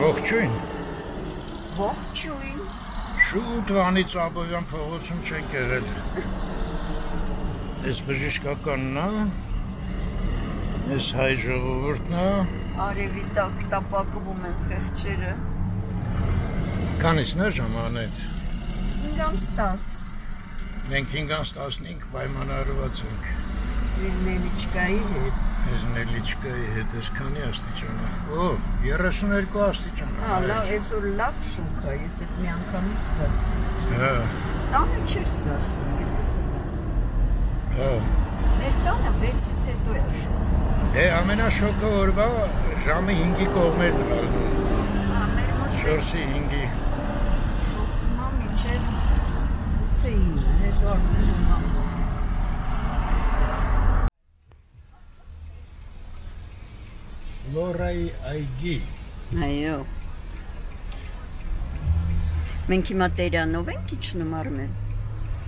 Ողջույն։ Ողջույն։ Շուտ վանից Աբովյան փողոցում չենք եղել։ Էս բժշկականն է, էս հայ ժողովուրդն է։ Արևի տակ տապակվում են խեղճերը։ Քանիսն է ժամանն այդ։ 5:10։ Մենք 5:15 պայմանավորված ենք։ Նելիչկայի հետ։ Ես Նելիչկայի հետ էս քանի աստիճան է։ Օ, 32 աստիճան է։ Հա, լավ, այսօր լավ շուք է, ես այդ մի անգամից ստացա։ Հա։ Տանը չէր ստացվում ես։ Հա։ Մեր տանը 6-ից հետո է շուք։ Դե ամենաշոկը օրվա ժամը 5-ի կողմերն է ալնում։ Հա, մեր մոտ 4-ի 5-ի։ Շոկը մինչև 8-ին, հետո արդեն Flora-ի այգի։ Այո։ Մենք հիմա Տերանով ենք իջնում Արմեն։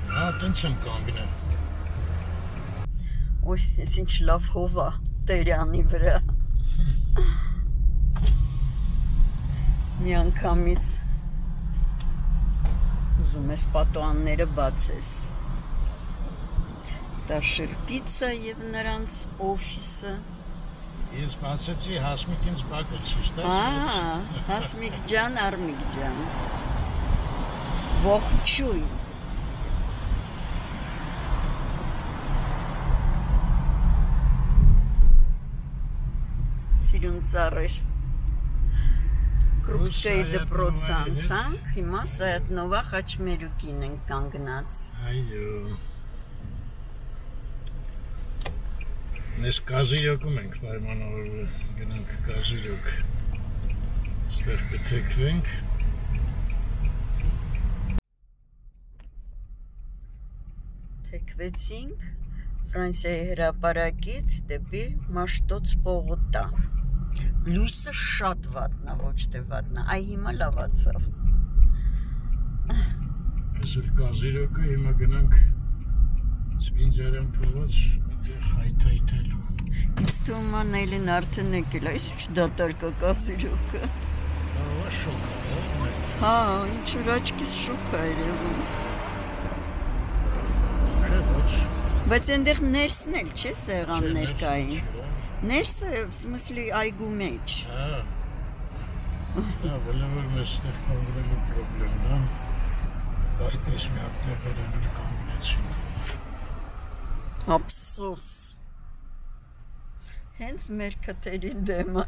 Հա, տենց են կանգնել։ Ոյ, ես ինչ լավ հով է Տերանի վրա։ Մի անգամից ուզում ես պատուհանները բացես։ Դա շրպիցը եւ նրանց օֆիսը։ Ես բացեցի Հասմիկ ինձ բակեց շուշտաց։ Ահա, Հասմիկ ջան, Արմիկ ջան։ Ողջույն։ Սիրուն ծառեր։ Կրուպսկայի դպրոցն անցանք, հիմա Սայաթնովա Խաչմերուկին ենք կանգնած։ Այո։ Ես Կազիրյակում ենք պայմանավորվել, գնանք Կազիրյակ, այստեղ կթեքվենք։ Թեքվեցինք Ֆրանսիայի հրապարակից դեպի Մաշտոց պողոտա։ Լույսը շատ վատնա, ոչ թե վատնա, այ հիմա լավացավ։ Այսօր Կազիրյակը հիմա գնանք Սպինջարյան փողոց հայթայթելու։ Ինձ թվում է Նելին արդեն եկել, այս ինչ դատարկ է Կազիրյակը։ Դա շոկ է։ Հա, ինչ որ աչքիս շոկ է երևում։ Բայց այնտեղ ներսն էլ չէ սեղաններ կային։ Ներսը, в смысле, այգու մեջ։ Հա։ Դա բոլորը մեջտեղ կանգնելու խնդիրն է։ Այդ էս մի արտահայտել կանգնեցին։ Ապսոս, հենց մեր կտերի դեմը,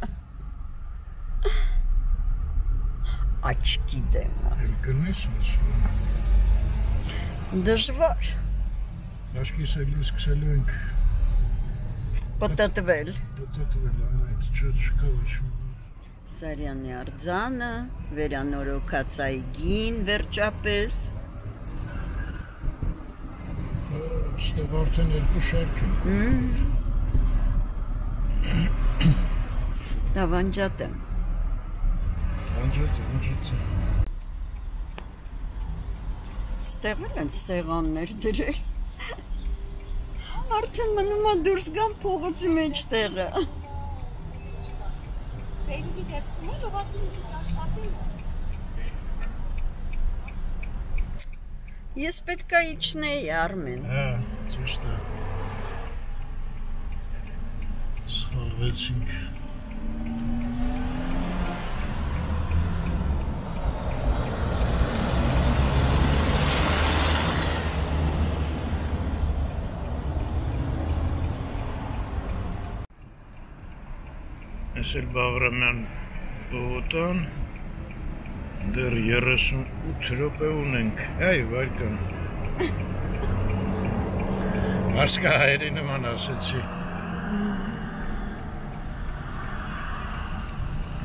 աչքի դեմը։ Էլ կրնես ասում։ Դժվար։ Աչքիս էլ սկսելու ենք։ Պտտվել։ Պտտվել, այդ չոտ շկավոչում։ Սարյանի արձանը, վերանորոքած այգին վերջապես։ Ստեղ արդեն երկու շարք են։ Դա վանջատ է։ Վանջատ է, վանջատ է։ Ստեղ էլ են սեղաններ դրել։ Արդեն մնում է դուրս գան փողոցի մեջ տեղը։ Բերիքի դեպքում է, լովատին աշխատին է։ Ես պետք է իջնեի Արմեն։ Հա, ճիշտ է։ Սխալվեցինք։ Ես էլ Բաղրամյան բողոտան։ Դեր 38 րոպե ունենք, այ վարկան, վարսկա հայերի նման ասեցի,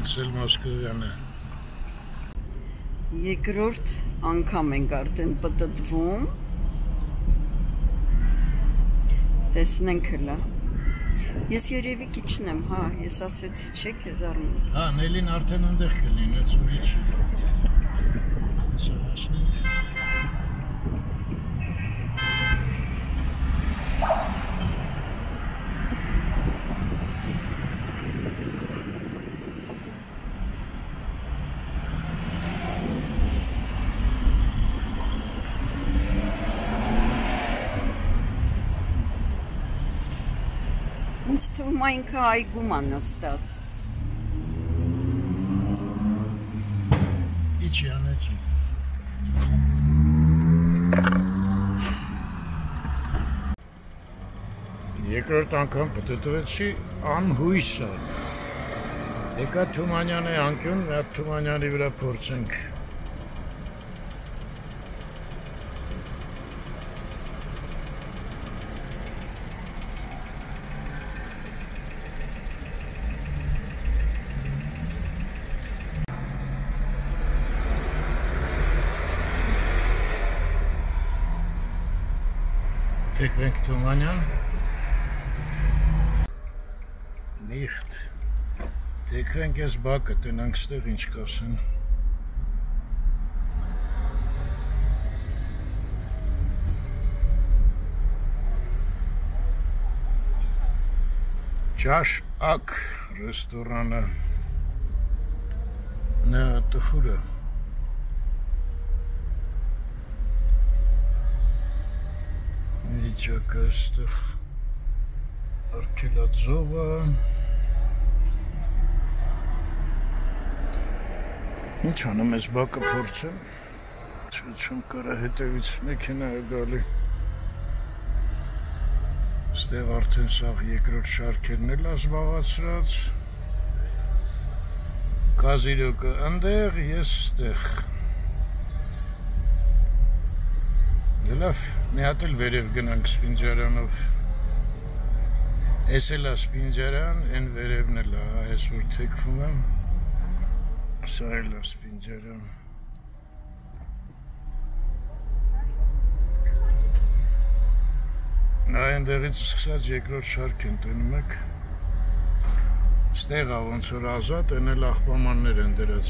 ես էլ Մոսկովյան է։ Երկրորդ անգամ ենք արդեն պտտվում, տեսնենք հլա։ Ես երևի կիչն եմ, հա, ես ասեցի չեք ես Արմեն։ Հա, Նելին արդեն ընդեղ կլին, ես ուրիչ սահաշնին։ Main kaj gumana stac. Idź, Janeczek. Երկրորդ անգամ պատտվեցի անհույս է։ Եկա Թումանյանի անկյուն, նա Թումանյանի վրա փորձենք։ Tekvenk Tumanyan Nicht Tekvenk ես բակը տնանք ստեղ ինչ կասեն Ճաշ ակ ռեստորանը նա տխուրը Çakastık Arkiladzova Hiç hanım ez bakı porçam Çocuğum Karahetevits mekinaya gali Stev artın sağ yekrört şarkenel az bağatsırac Kaziloka ender yestek Լավ, մի հատ էլ վերև գնանք Սպինջարանով։ Էս էլա Սպինջարան, այն վերևն էլա, այս որ թեքվում եմ։ Սա էլա Սպինջարան։ Այնտեղից սկսած երկրորդ շարք են տնում եք։ Ստեղա ոնց որ ազատ, այն էլ աղբամաններ են դրած։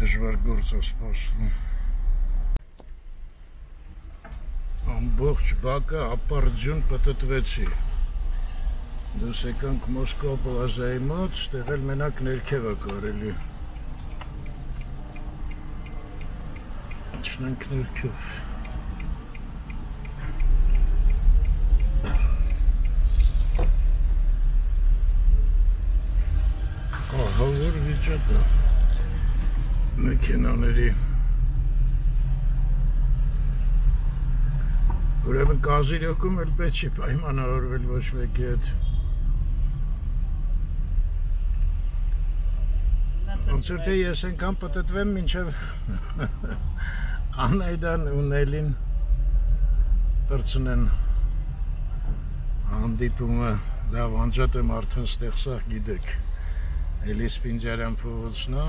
Դժվար գործով սպասվում։ Ամբողջ բակը ապարդյուն պտտվեցի։ Դուս եկանք Մոսկվա պլազայի մոտ, ստեղ էլ մենակ ներքև է կարելի։ Իջնանք ներքև։ Ահա որ վիճակը։ Մեքենաների Ուրեմն Կազիրյակում էլ պետք չի պայմանավորվել ոչ մեկի հետ Ոնց որ թե ես անգամ պատտվեմ մինչև Անայդան ու Նելին Պրծնեն Հանդիպումը լավ անջատ եմ արդեն ստեղ սաղ գիտեք Էլի Սպինջարյան փողոցն է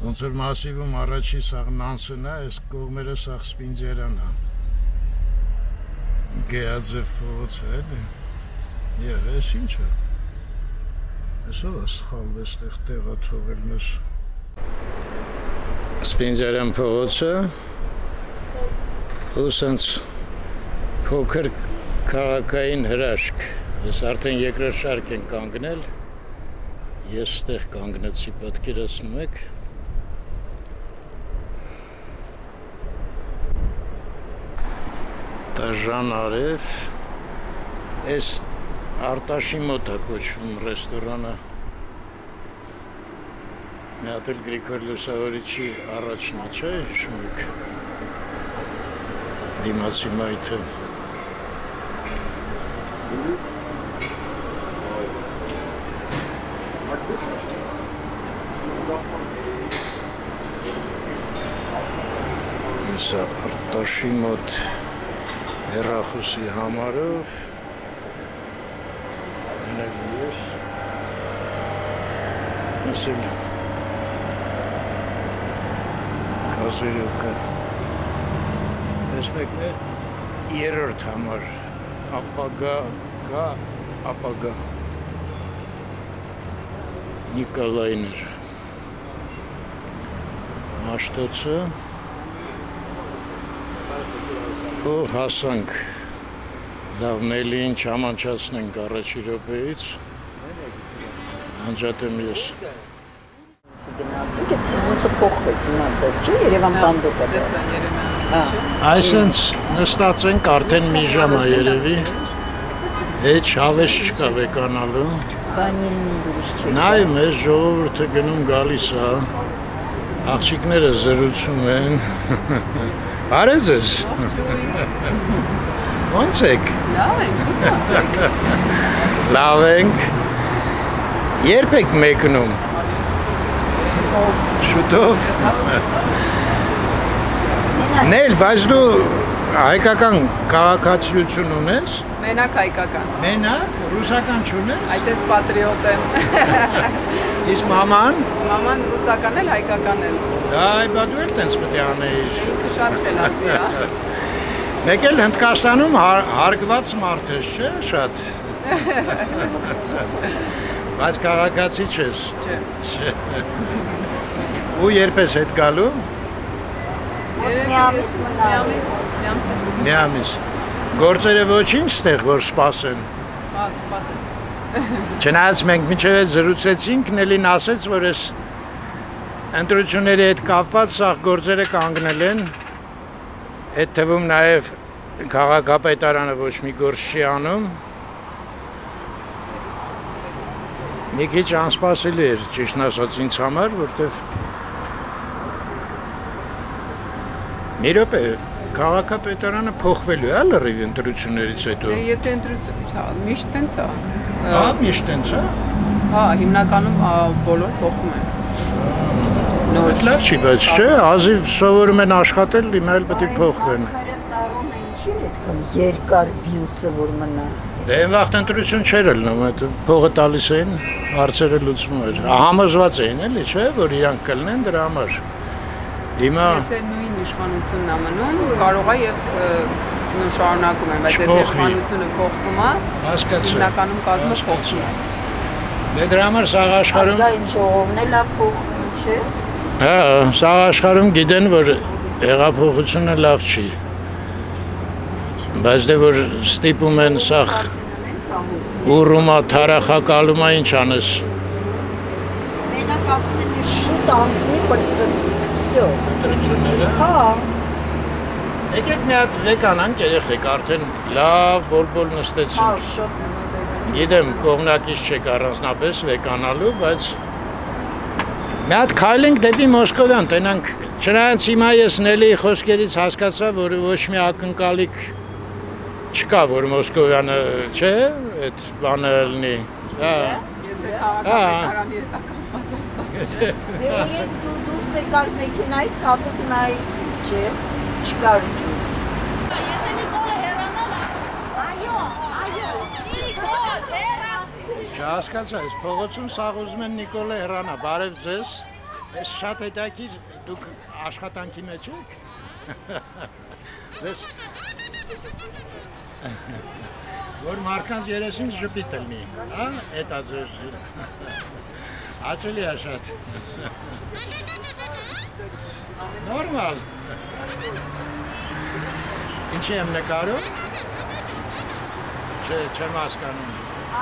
Ոնց որ մասիվում առաջի սաղ նանսն է, այս կողմերը սաղ Սպինջարան է։ Գեաձև փողոցը էլի։ Եվ էս ինչ է։ Այսով է սխալվ էստեղ տեղա թողել մեզ։ Սպինջարան փողոցը։ Ու սենց փոքր քաղաքային հրաշք։ Ես արդեն երկրորդ շարք ենք կանգնել։ Ես ստեղ կանգնեցի, պատկերացնում եք։ Ժան արև Ես արտաշի մոտ է կոչվում ռեստորանը Մի հատ էլ Գրիգոր Լուսավորիչի առաջնա չէ շմուկ Դիմացի մայթը Եսա արտաշի մոտ Հեռախոսի համարով Ասել Կազիրյակը Տեսնեք է Yerurt hamur. Apaga. Николайнер. Հաշտոցը ու հասանք լավնելին չամանչացնենք առաջի րոպեից անջատեմ ես գնացինք այդ ցուցը փոխվեց իմացավ չի Երևան բանդոկը դեսա Երևան այսինքն նստած ենք արդեն մի ժամ է երևի հետ շավես չկա վեկանալու բանին դուրս չի նայ մեզ ժողովուրդը գնում գալիս է Աղջիկները զրուցում են։ Բարև ձեզ։ Ո՞նց եք։ Լավ ենք։ Երբ եք մեկնում։ Շուտով։ Նել, բայց դու հայկական քաղաքացիություն ունես։ Մենակ հայկական։ Մենակ ռուսական չունես։ Այդպես պատրիոտ եմ։ Իսկ մաման մաման ռուսական էլ հայկական էլ այ բա դու էլ տենց պետք է անեիր ինքը շատ խելացի է մեկ էլ Հնդկաստանում հարգված մարդ ես չէ շատ բայց քաղաքացի չես չէ ու երբ ես հետ գալու մի ամիս գործերը ոչինչ ստեղ որ սպասեն հա սպասես Չնայած մենք մինչև զրուցեցինք, Նելին ասեց, որ ես ընտրությունների հետ կապված սաղ գործերը կանգնել են, այդ թվում նաև քաղաքապետարանը ոչ մի գործ չի անում, մի քիչ անսպասելի էր, ճիշտն ասած ինձ համար, որտև մի րոպե քաղաքապետարանը փոխվելու է լրիվ ընտրություններից հետո։ Դե եթե ընտրություն, միշտ տենց է։ Հա, միշտ տենց է։ Հա, հիմնականում բոլոր փոխում են։ Նոր լավ չի, բայց չէ, ազիվ սովորում են աշխատել, հիմա էլ պետք է փոխվեն։ Տարում են չի այդքան երկար բիլսը որ մնա։ Դե այն վաղ ընտրություն չէր լինում, այդ փողը տալիս էին, հարցերը լուծվում էր։ Համոզված էին էլի, չէ, որ իրանք կլինեն դրա համար։ Հիմա եթե նույն իշխանությունն ամնում, կարող է եւ շարունակում են, բայց այդ իշխանությունը փոխվում է, հիմնականում կազմը փոխվում է։ Դե դրա համար սաղ աշխարհում ազգային ժողովն էլ է փոխվում, չէ՞։ Հա, սաղ աշխարհում գիտեն, որ հեղափոխությունը լավ չի։ Բայց դե որ ստիպում են սաղ ուռումա, թարախակալումա, ինչ անես։ Մենակ ասում են շուտ անցնի բրծը։ Всё. Ընտրությունները։ Հա։ Եկեք մի հատ եկանանք երեխեք, արդեն լավ բոլ-բոլ նստեցինք։ Հա, շատ նստեցինք։ Գիտեմ, կողմնակից չեք առանձնապես եկանալու, բայց մի հատ քայլենք դեպի Մոսկովյան, տենանք։ Չնայած հիմա ես Նելիի խոսքերից հասկացա, որ ոչ մի ակնկալիք չկա, որ Մոսկովյանը, չէ՞, այդ բանը լինի։ Հա։ Եթե քաղաքապետարանի հետ կապված է, չէ՞։ Սեկար մեկինայից հատուվ նայից չէ, չկար դուր։ Եթե Նիկոլը հերանալ է, այո, Նիկոլ, հերանցի։ Չհասկացա, ես փողոցում սաղ ուզում են Նիկոլը հերանա, բարև ձեզ, ես շատ հետաքրքիր, դուք աշխատանքի մեջ եք։ Ձեզ որ մարդկանց երեսին ժպիտ լինի, հա, էդ է ձեր Ացելի է շատ։ Նորմալ։ Ինչի եմ նկարում։ Չէ, չեմ հասկանում։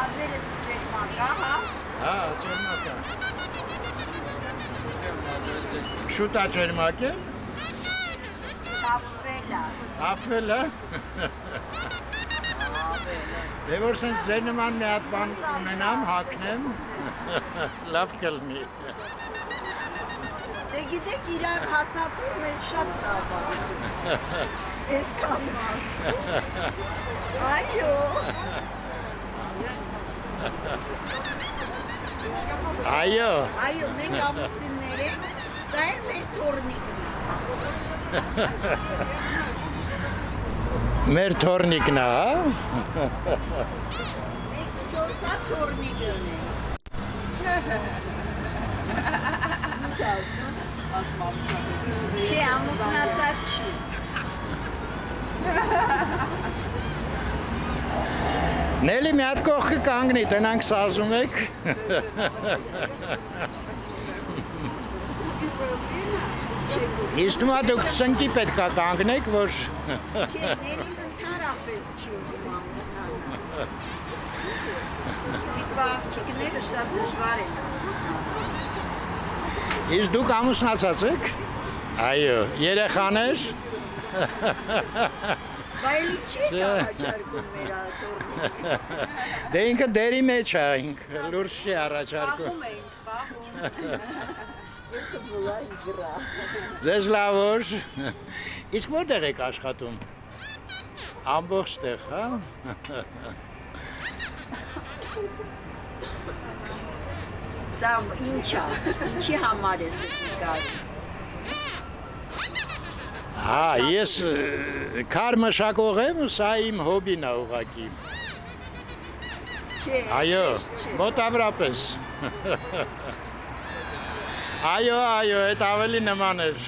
Ազերը ճերմակա, հա։ Հա, ճերմակա։ Շուտ է ճերմակ է։ Աֆելա։ Աֆելա։ Դե որ սենց ձեր նման մի հատ բան ունենամ, հագնեմ, լավ կլինի։ Դե գիտեք իրար հասապում ես շատ լավ է։ Ես կամ մասում։ Այո։ Այո։ Այո, մենք ամուսիններ ենք, սա էլ մեր թորնիկն է։ Մեր թորնիկն է, հա։ Մեկ չորսա թորնիկն է։ Չէ, ամուսնացած չի։ Նելի մի հատ կողքը կանգնի, տնանք սազում եք։ Իստումա դուք ծնկի պետք է կանգնեք, որ… Չէ, ներին ընդհանրապես չի ուզում ամուսնանալ։ Պիտվա աղջիկները շատ դժվար են։ Իսկ դուք ամուսնացած եք։ Այո, երեխաներ։ Վայլի չեք առաջարկում մեր ատորմին։ Դե ինքը դերի մեջ է ինք, լուրս չի առաջարկում։ Ձեզ լավ օր։ Իսկ որտեղ եք աշխատում։ Ամբողջ տեղ, հա։ Սա ինչ է, ինչի համար ես գալիս։ Հա, ես քար մշակող եմ ու սա իմ հոբին է ուղղակի։ Այո, մոտավորապես։ Այո, այո, այդ ավելի նման էր։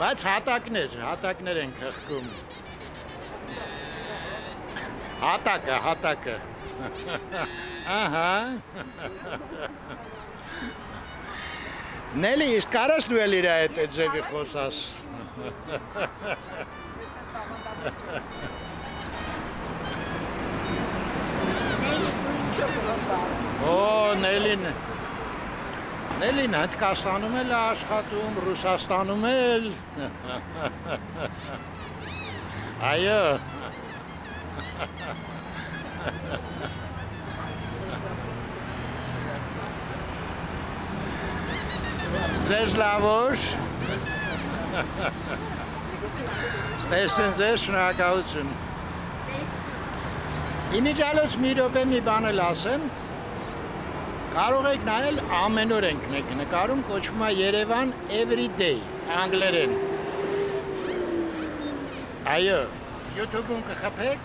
Բայց հատակներ են քղկում։ Հատակը։ Ահա։ Նելի, իսկ կարաս դու էլ իրա հետ է ձևի խոսաս։ Հո, Նելին Հնդկաստանում էլ աշխատում, Ռուսաստանում էլ։ Այո։ Ձեզ լավ օր։ Ստեսին ձեզ, շնորհակալություն։ Իմիջիալոց մի րոպե մի բան էլ ասեմ։ Կարող եք նայել ամեն օր ենք մենք նկարում, կոչվում է Yerevan every day, անգլերեն։ Այո, YouTube-ում կխփեք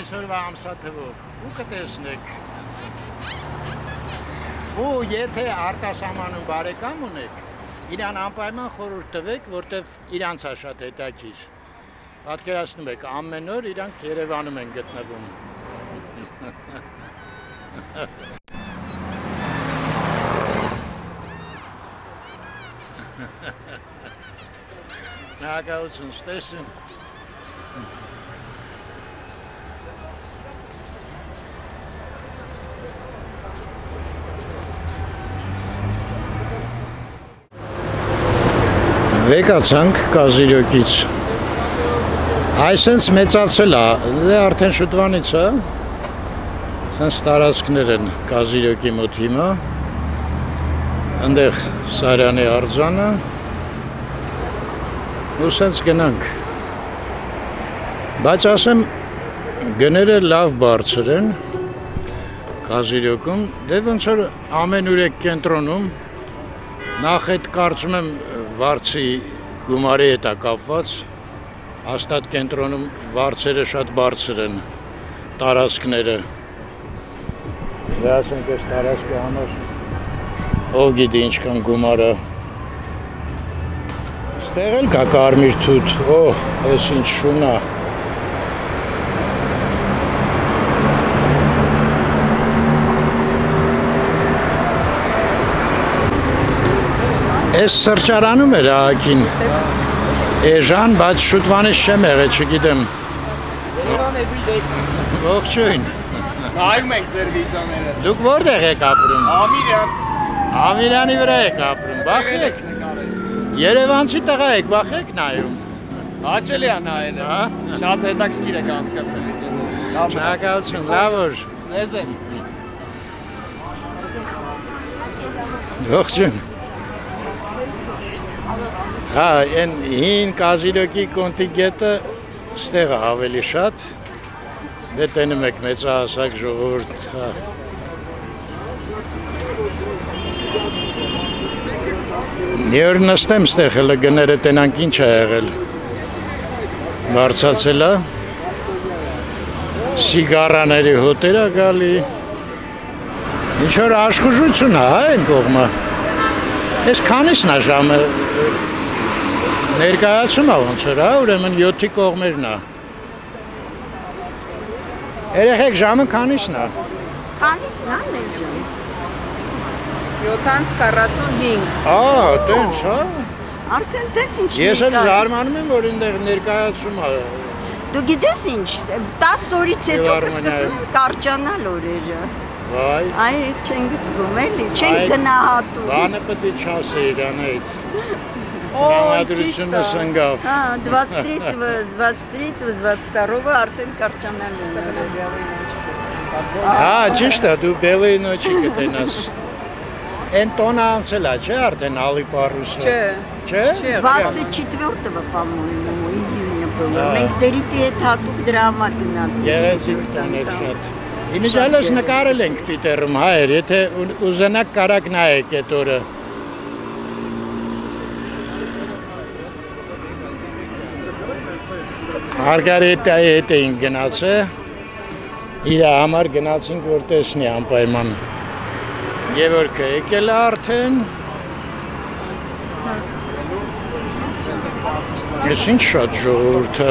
այսօրվա ամսաթվով ու կտեսնեք։ Ու եթե արտասահմանում բարեկամ ունեք, իրան անպայման խորհուրդ տվեք, որտեվ իրանց է շատ հետաքրքիր։ Պատկերացնում եք, ամեն օր իրանք Երևանում են գտնվում։ Շնորհակալություն, տեսին։ Եկացանք Կազիրյոկից։ Այսենց մեծացել է, դե արդեն շուտվանից է։ Այսենց տարածքներ են Կազիրյոկի մոտ հիմա։ Այնտեղ Սարյանի արձանը։ Ու այսենց գնանք։ Բայց ասեմ գները լավ բարձր են Կազիրյոկում, դե ոնց որ ամենուրեք կենտրոնում նախ այդ կարծում եմ վարձի գումարի հետ է կապված, հաստատ կենտրոնում վարձերը շատ բարձր են, տարածքները։ Դե ասենք այս տարածքի համար ով գիտի ինչքան գումարը։ Այստեղ էլ կա կարմիր թութ, օ, այս ինչ շուն է։ Ես սրճարանում էր ահագին էժան, բայց շուտվանից չեմ եղել, չգիտեմ։ Ողջույն։ Նայում եք ձեր վիդեոները։ Դուք որտեղ եք ապրում։ Ամիրան։ Ամիրանի վրա եք ապրում, բախել եք։ Երևանցի տղա եք, բախեք նայում։ Հաճելի է նայել, հա։ Շատ հետաքրքիր եք անցկացնել վիդեոները։ Շնորհակալություն, լավ օր։ Ձեզ էլ։ Ողջույն։ Հա, այն հին Կազիրյոկի կոնտինգենտը ստեղ ավելի շատ, դե տենում եք մեծահասակ ժողովուրդ, հա։ Մի օր նստեմ ստեղ հələ գները տենանք ինչ է եղել։ Բարձացել է, սիգարաների հոտեր է գալի, ինչ որ աշխուժություն է, հա, այն կողմը։ Ես քանիսն է ժամը։ Ներկայացումը ոնց էր, հա, ուրեմն 7-ի կողմերն է։ Երեխեք ժամը քանիսն է։ Քանիսն է մեր ջան։ 7:45։ Ահա, տենց, հա։ Արդեն տես ինչ։ Ես էլ զարմանում եմ, որ այնտեղ ներկայացում է։ Դու գիտես ինչ, 10 օրից հետո կսկսեն կարճանալ օրերը։ Vay. Ay Cengiz Gümeli, Cengiz Nahatun. Bana pati çasıydı anaydı. Ramadrüçünü sıngav. 23-22 artık karçanlarla. Ha, çişte, du belay noçi kıtay nas. Entona ansela, çe artık Ali Parusa? Çe. Çe? 24-го, по-моему, июня было. Մենք դերիտի հետ հատուկ դրամա գնացինք։ Գեղեցիկ տան էր շատ։ Իմիջ այլոց նկարել ենք Պիտերում, հայր, եթե ուզենակ կարակ նայեք էտ օրը։ Հարգարետայի հետ էինք գնացը, իրա համար գնացինք, որ տեսնի անպայման։ Եվորքը եկել արդեն։ Ես ինչ շատ ժողորդը։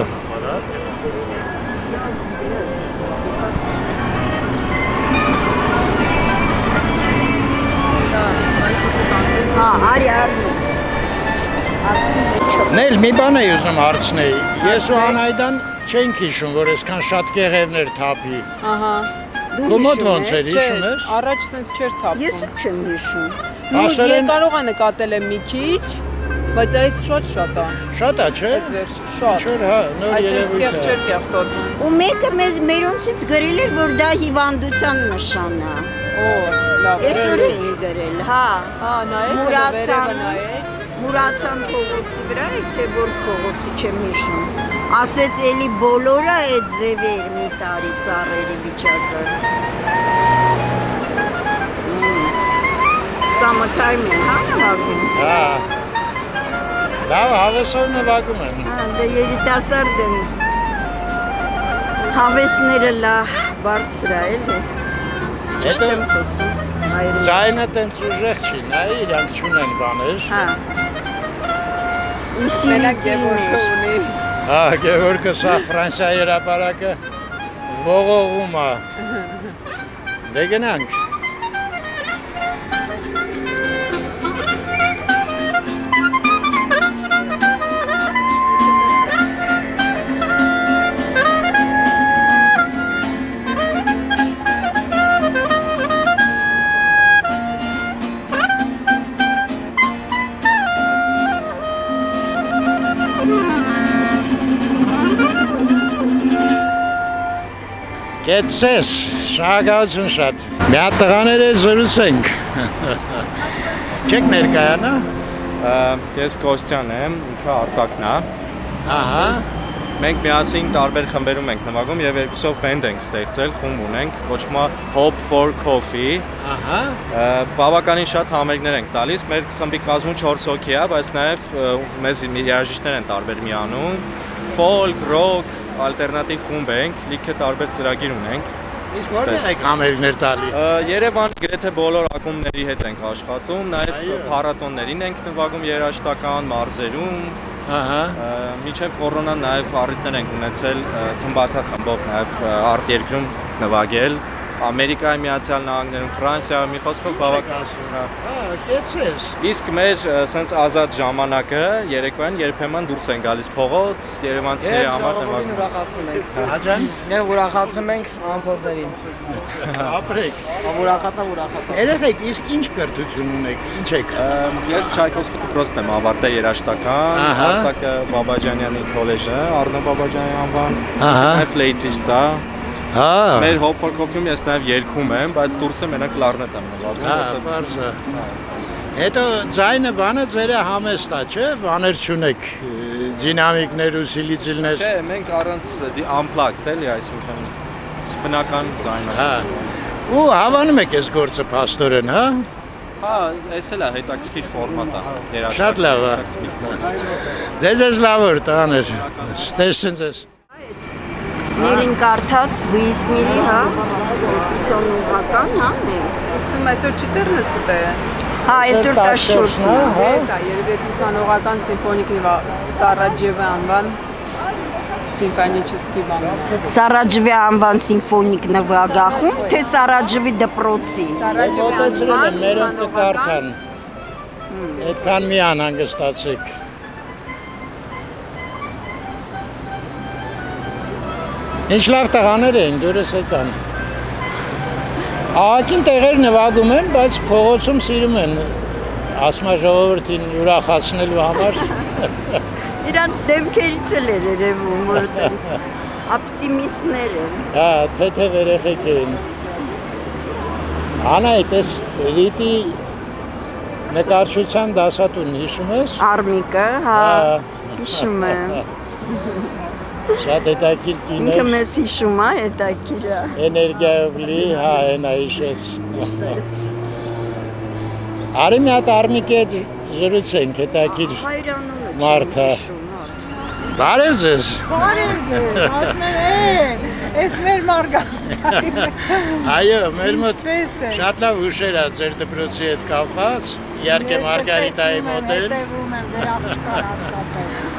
Նել մի բան էի ուզում հարցնեի, ես ու Անայդան չենք հիշում, որ եսքան շատ կեղևներ թապի։ Դու մոտ ոնց էր, հիշում ես։ Առաջ սենց չեր թապում։ Ես էլ չեմ հիշում։ Եկարող է նկատել եմ մի քիչ, բայց այս շատ է։ Շատ է, չէ։ Այս վերջը, շատ։ Այս ենց կեղ չեր կեղտոտում։ Ու մեկը մերոնցից գրել էր, որ դա հիվանդության նշան է։ Ես որ էի գրել, հա, Մուրացան կողոցի վրա եք, թե որ կողոցի չեմ հիշում, ասեց էլի բոլորա էտ ձև էր մի տարի ծարերի վիճակը։ Սամը թայմին հանավագում։ Հավ հավեսով նվագում են։ Հանդը երիտասարդ են, հավեսները լահ բարձրա էլ է, չտ եմ խոսում։ Ձայնը տենց ուժեղ չի, նայի իրանք չունեն բաներ։ Մենակ գևորկը ունի։ Գևորկը սա վրանսյա երապարակը ողողում է։ Դե գնանք։ Կետ սես, շաղակավություն շատ։ Մի հատ տղաներ է զրուցենք։ Չեք ներկայանա։ Ես Կոստյան եմ, ինքը արտակնա։ Մենք միասին տարբեր խմբերում ենք նվագում և երկուսով բենդ ենք ստեղծել, խումբ ունենք, կոչվում է Hope for Coffee։ Բավականին շատ համերգներ ենք տալիս, մեր խմբի կազմում 4 հոգի է, բայց նաև մեզ երաժիշտներ են տարբեր միանում, folk, rock, Ալտերնատիվ խումբ ենք, լիքը տարբեր ծրագիր ունենք։ Իսկ որտեղ եք համերգներ տալի։ Երևանի գրեթե բոլոր ակումբների հետ ենք աշխատում, նաև փառատոներին ենք նվագում երաժշտական մարզերում։ Մինչև կորոնան նաև առիթներ ենք ունեցել Թմբաթա խմբով նաև արտերկրում նվագել, Ամերիկայի Միացյալ Նահանգներում, Ֆրանսիայում, մի խոսքով բավականին։ Իսկ մեր սենց ազատ ժամանակը երեկոյան երբեմն դուրս են գալիս փողոց, երևանցիների համար նվագում։ Մեր Hope for Coffee-ում ես նաև երկում եմ, բայց դուրս է մենակ լարնետ եմ նվագում։ Հետո ձայնը բանը ձերը համեստա, չէ, բաներ չունեք, դինամիկներ ու սիլիցիլներ։ Չէ, մենք առանց unplugged էլի, այսինքն բնական ձայնը։ Ու հավանում եք ես գործը փաստորեն, հա։ Հա, այս էլ է հետաքրքիր ֆորմատ է։ Շատ լավ է։ Ձեզ ես լավ որ տղաներ, ստեսնձ ես։ Ներին կարթած վիսնիլի հա, սոնուղական հան է։ Իստում այսօր 14 է։ Ha, Esür Taşçursun. Evet, Yerevan Oğatan Simfonikli ve Sarajevan Simfonический банд. Sarajevan van Simfoniknava agahum te Sarajevi deprotsi. Sarajevan merën të kartën. Et kanë mian angështaçik. Ինչլավ տղաներ էին, դուրս եկան։ Աղաքին տեղեր նվագում են, բայց փողոցում սիրում են ասմա ժողովրդին ուրախացնելու համար։ İran's demkeritelere revum oradayız. Optimistlerin. Ha, tete verekekin. Ana etes eliti ne karşıçan dasatun hişmez? Armika ha hişme. Şat etakil kine. Kimez hişuma etakila. Enerjavli ha enayişes. Armiyat armike zürütsen etakil. Marta. Barevziz. Barevziz. Asmen. Esmer Marga. Ayo, Mermut. Շատ լավ հուշեր ա ձեր դպրոցի հետ կապված, իհարկե Մարգարիտայի մոտ էլ։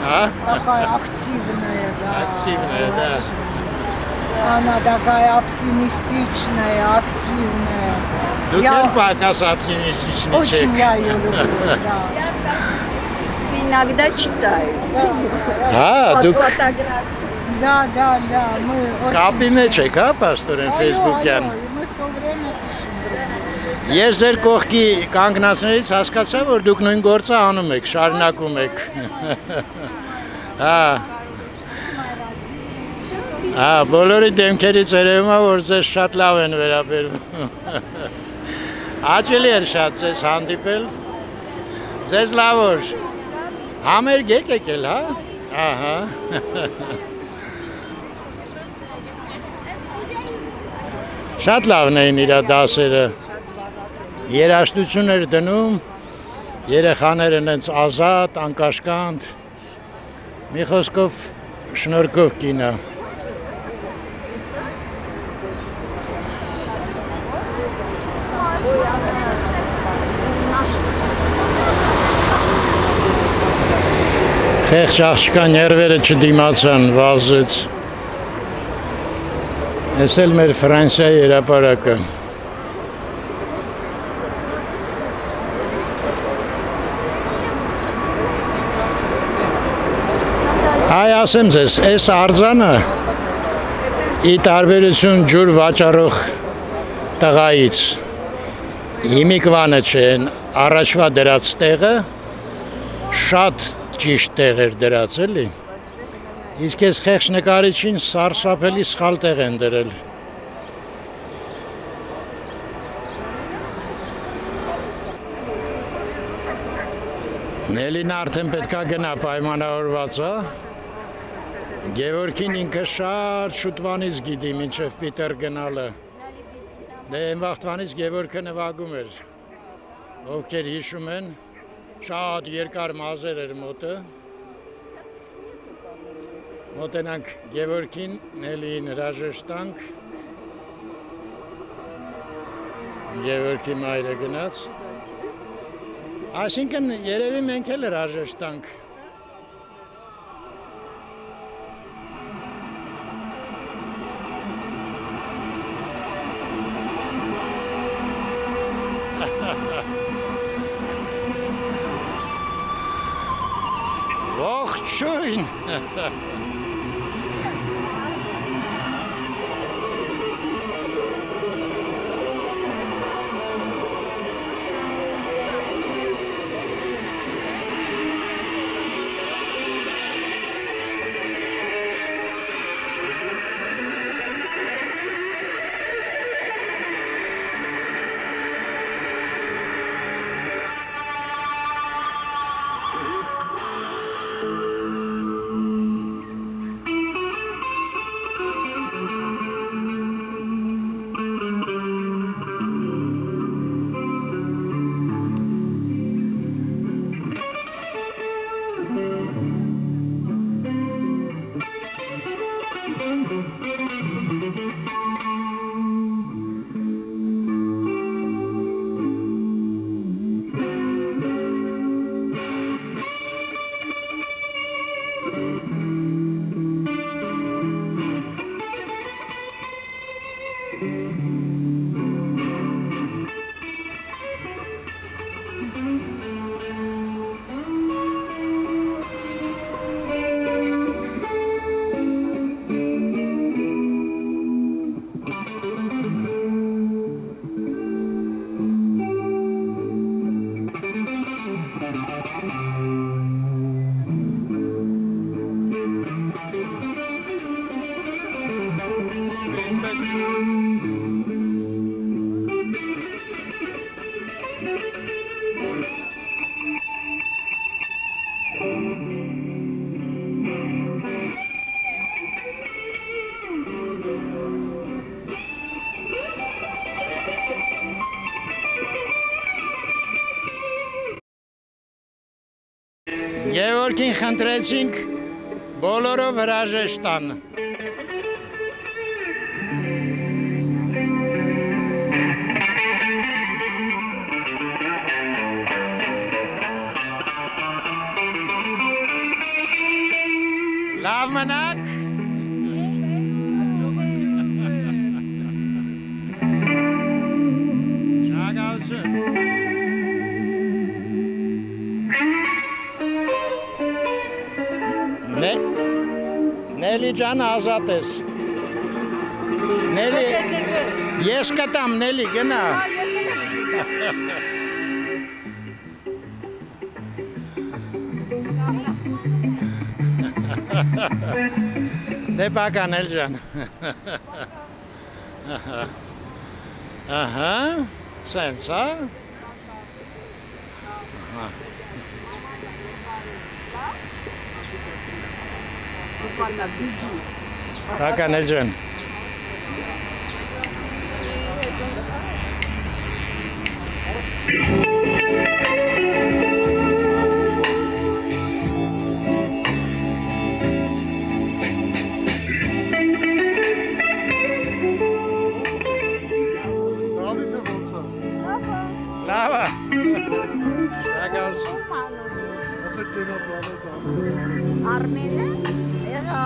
Հա, такая активная, да. Активная, да. Она такая оптимистичная, активная. Ну, как она оптимистичная. Очень я её люблю, да. Иногда читаю. Да, да. Да, да, да. Мы. Капимече, капа, что ли, в Фейсбуке? Мы все время пишем. Есть зер кохки, кангнасниц, аскаца, вордук, ну ингорца, анумек, шарнакумек. А. А, болори демкерит зерема, вордзе шатлавен верабер. Ачелер шатзе сандипел. Зез лавош. Hamer gek ekel ha? Aha. Շատ լավն էին իր դասերը։ Երաժշտություն էր դնում, երեխաները այնց ազատ, անկաշկանդ։ Մի խոսքով շնորհքով կինա։ Խեղճ աղջկա ներվերը չդիմացան, վազեց։ Էս էլ մեր Ֆրանսիայի հրապարակը։ Այ ասեմ ձեզ, այս արձանը ի տարբերություն ջուր վաճառող տղայից հիմիկվանը չէ, առաջվա դրած տեղը շատ ճիշտ տեղ էր դրած էլի, իսկ այս խեղճ նկարիչին սարսափելի սխալ տեղ են դրել։ Նելին արդեն պետք է գնա, պայմանավորված է։ Գևորգին ինքը շատ շուտվանից գիտի մինչև Պիտեր գնալը։ Դե այն վաղտվանից Գևորգը նվագում էր, ովքեր հիշում են, շատ երկար մազեր էր մոտը, մոտենանք Գևորգին, Նելիին հրաժեշտ տանք, Գևորգի մայրը գնաց, այսինքն երևի մենք էլ հրաժեշտ տանք, Ողջույն Գեորգին խնդրեցինք բոլորը հրաժեշտ տան Լավ մնաք Շնորհակալություն Neli can azat es. Neli. Yes katam Neli gena. Ne bakan Elcan. Aha. Sen sağ. Hakan Elcan. Lava. Hakan. Was hat denn auf Lava? Armene. Hello.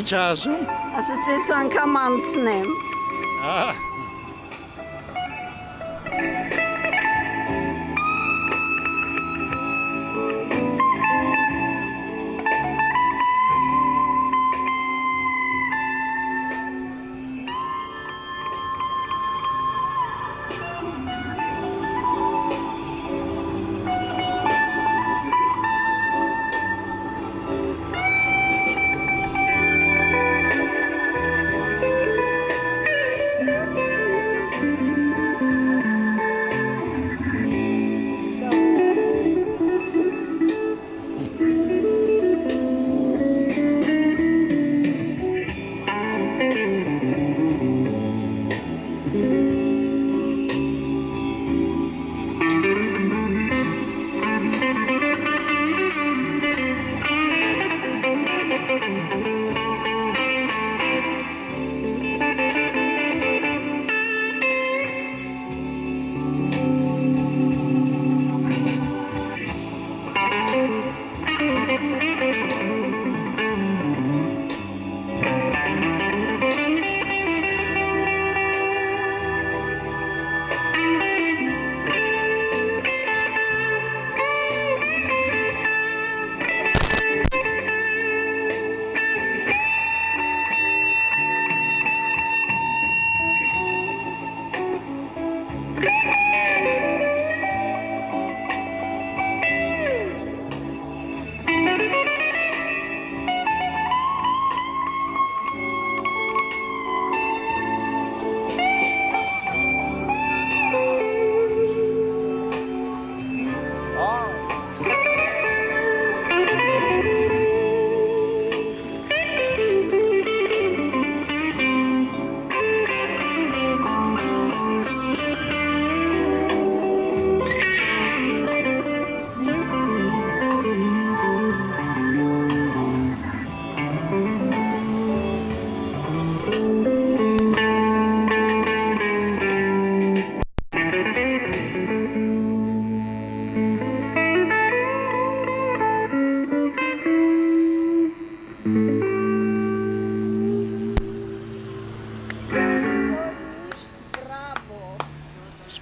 İç ağzım. Asıl kamantsınım. Ah.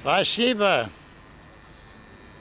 Спасибо.